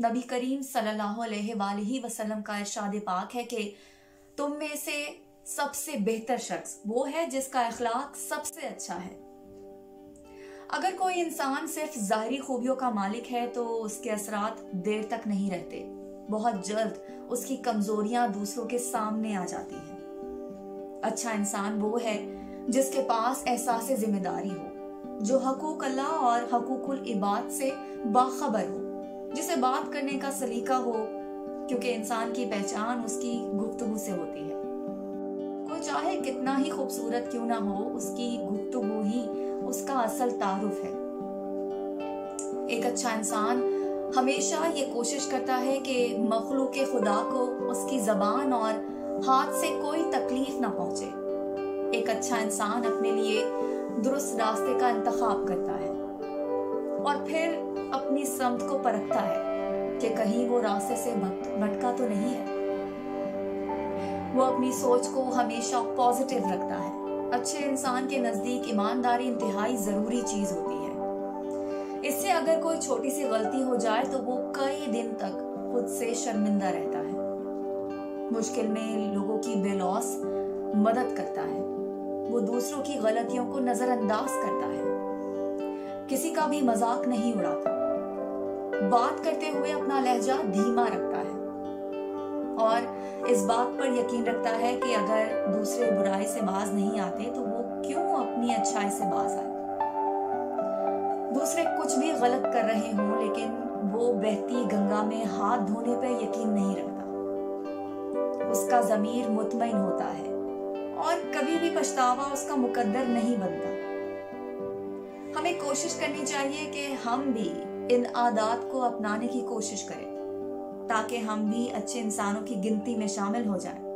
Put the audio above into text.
नबी करीम सल्लल्लाहु अलैहि वसल्लम का इरशाद पाक है कि तुम में से सबसे बेहतर शख्स वो है जिसका अखलाक सबसे अच्छा है। अगर कोई इंसान सिर्फ ज़ाहरी खूबियों का मालिक है तो उसके असरात देर तक नहीं रहते, बहुत जल्द उसकी कमजोरियां दूसरों के सामने आ जाती हैं। अच्छा इंसान वो है जिसके पास एहसास जिम्मेदारी हो, जो हकूक अल्लाह और हकूकुल इबाद से बाखबर हो, जिसे बात करने का सलीका हो, क्योंकि इंसान की पहचान उसकी गुफ्तगू से होती है। कोई चाहे कितना ही खूबसूरत क्यों ना हो, उसकी गुफ्तगू ही उसका असल तारुफ है। एक अच्छा इंसान हमेशा ये कोशिश करता है कि मखलूक खुदा को उसकी जबान और हाथ से कोई तकलीफ ना पहुंचे। एक अच्छा इंसान अपने लिए दुरुस्त रास्ते का इंतखाब करता है और फिर अपनी समत को परखता है कि कहीं वो रास्ते से भटका तो नहीं है। वो अपनी सोच को हमेशा पॉजिटिव रखता है। अच्छे इंसान के नजदीक ईमानदारी इंतहाई जरूरी चीज होती है। इससे अगर कोई छोटी सी गलती हो जाए तो वो कई दिन तक खुद से शर्मिंदा रहता है। मुश्किल में लोगों की बेलौस मदद करता है, वो दूसरों की गलतियों को नजरअंदाज करता है, किसी का भी मजाक नहीं उड़ाता, बात करते हुए अपना लहजा धीमा रखता है और इस बात पर यकीन रखता है कि अगर दूसरे बुराई से बाज नहीं आते तो वो क्यों अपनी अच्छाई से बाज आए। दूसरे कुछ भी गलत कर रहे हों लेकिन वो बहती गंगा में हाथ धोने पर यकीन नहीं रखता। उसका ज़मीर मुतमईन होता है और कभी भी पछतावा उसका मुकद्दर नहीं बनता। हमें कोशिश करनी चाहिए कि हम भी इन आदात को अपनाने की कोशिश करें ताकि हम भी अच्छे इंसानों की गिनती में शामिल हो जाएं।